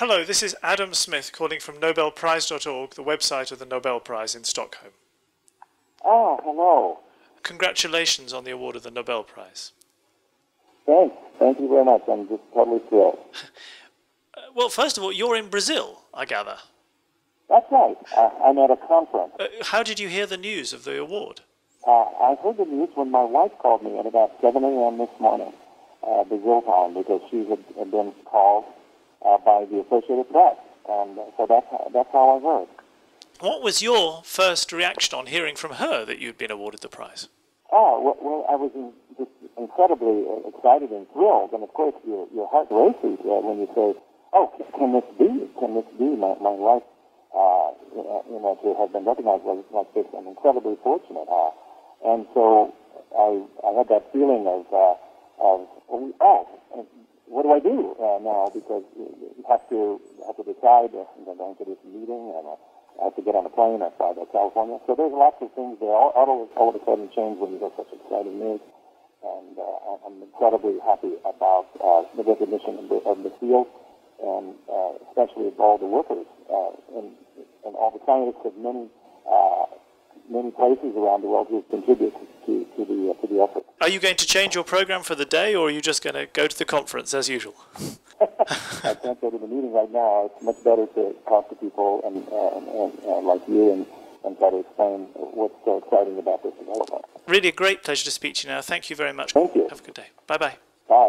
Hello, this is Adam Smith calling from NobelPrize.org, the website of the Nobel Prize in Stockholm. Oh, hello. Congratulations on the award of the Nobel Prize. Thanks. Thank you very much. I'm just totally thrilled. Well, first of all, you're in Brazil, I gather. That's right. I'm at a conference. How did you hear the news of the award? I heard the news when my wife called me at about 7 a.m. this morning, Brazil time, because she had been called by the Associated Press, and so that's how I heard. What was your first reaction on hearing from her that you'd been awarded the prize? Oh, well I was just incredibly excited and thrilled, and of course your heart races when you say, "Oh, can this be?" My wife, to have been recognized like this, I'm incredibly fortunate, and so I had that feeling of oh. What do I do now? Because you have to decide. I'm going to this meeting, and I have to get on a plane. I fly to California. So there's lots of things there. All of a sudden change when you get such exciting news. And I'm incredibly happy about the recognition of the field, and especially of all the workers and all the scientists of many places around the world who have contributed to the effort. Are you going to change your program for the day, or are you just going to go to the conference as usual? I can't go to the meeting right now. It's much better to talk to people and like you and try to explain what's so exciting about this development. Really a great pleasure to speak to you now. Thank you very much. Thank you. Have a good day. Bye-bye. Bye.